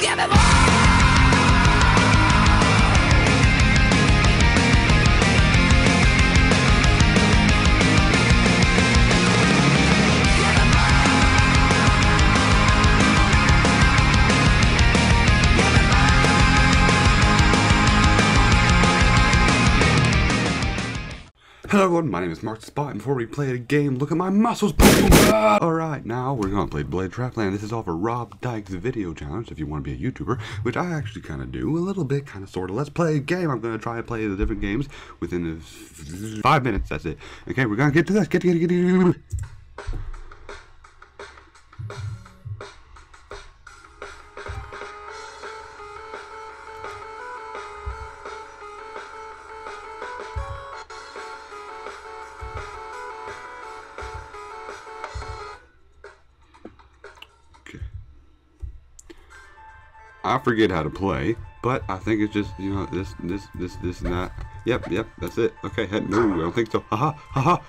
give me more. Hello everyone, my name is Mark Spot, and before we play a game, look at my muscles! Alright, now we're gonna play Blade Trap Land. This is all for Rob Dyke's video challenge, if you want to be a YouTuber, which I actually kind of do, a little bit, kind of, sort of. Let's play a game! I'm gonna try to play the different games within 5 minutes, that's it. Okay, we're gonna get to this, get to. I forget how to play, but I think it's just, you know, this and that. Yep, that's it. Okay, head, no, I don't think so. Ha ha.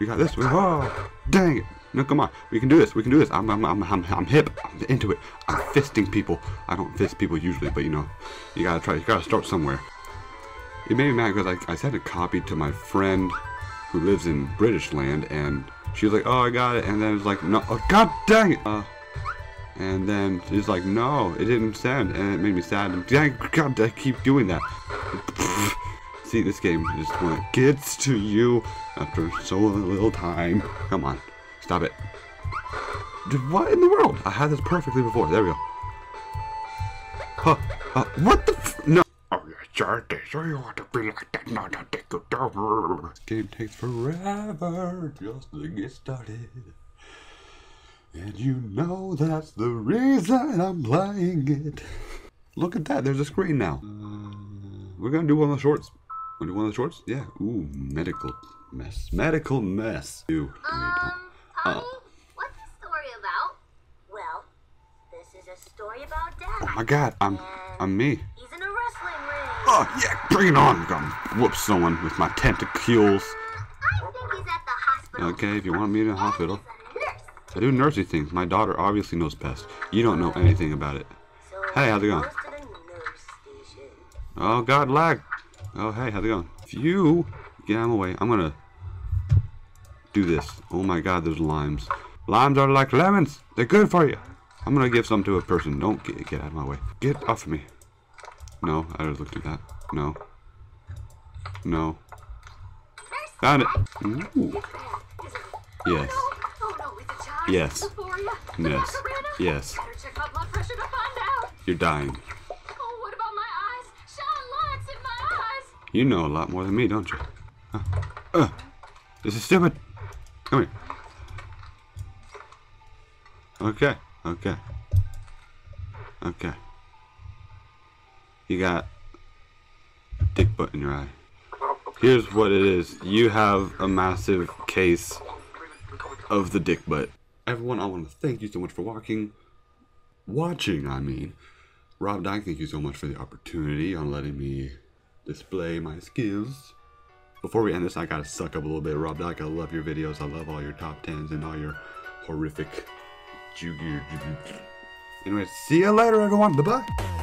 We got this one. Oh, dang it. No, come on. We can do this. I'm hip. I'm into it. I'm fisting people. I don't fist people usually, but you know, you gotta try. You gotta start somewhere. It made me mad because I sent a copy to my friend who lives in British land, and she was like, oh, I got it, and then it was like, no, oh, god dang it. And then it's like, no, it didn't send, and it made me sad. And dang, God, I keep doing that. See, this game is when it gets to you after so little time. Come on, stop it. Dude, what in the world? I had this perfectly before. There we go. What the f? No. Oh, so you want to be like that? No, don't take you down. This game takes forever just to get started. And you know that's the reason I'm playing it. Look at that, there's a screen now. We're gonna do one of the shorts. Wanna do one of the shorts? Yeah. Ooh, medical mess. Medical mess. Ew. Tommy, what's the story about? Well, this is a story about Dad. Oh my god, I'm me. He's in a wrestling ring. Oh yeah, bring it on. I'm gonna whoop someone with my tentacles. I think he's at the hospital. Okay, if you want me in the hospital. I do nursery things. My daughter obviously knows best. You don't know anything about it. So hey, how's it going? Oh, God, lag. Oh, hey, how's it going? If you get out of my way, I'm gonna do this. Oh my God, there's limes. Limes are like lemons. They're good for you. I'm gonna give some to a person. Don't get out of my way. Get off of me. No, I just looked at that. No. No. Found it. Ooh. Yes. Yes. Yes. Yes. You're dying. Oh, what about my eyes? Shine lights in my eyes. You know a lot more than me, don't you? This is stupid. Come here. Okay. Okay. Okay. You got a dick butt in your eye. Here's what it is. You have a massive case of the dick butt. Everyone, I want to thank you so much for watching, I mean. Rob Dyke, thank you so much for the opportunity on letting me display my skills. Before we end this, I gotta suck up a little bit. Rob Dyke, I love your videos. I love all your top tens and all your horrific... Anyway, see you later, everyone. Bye-bye.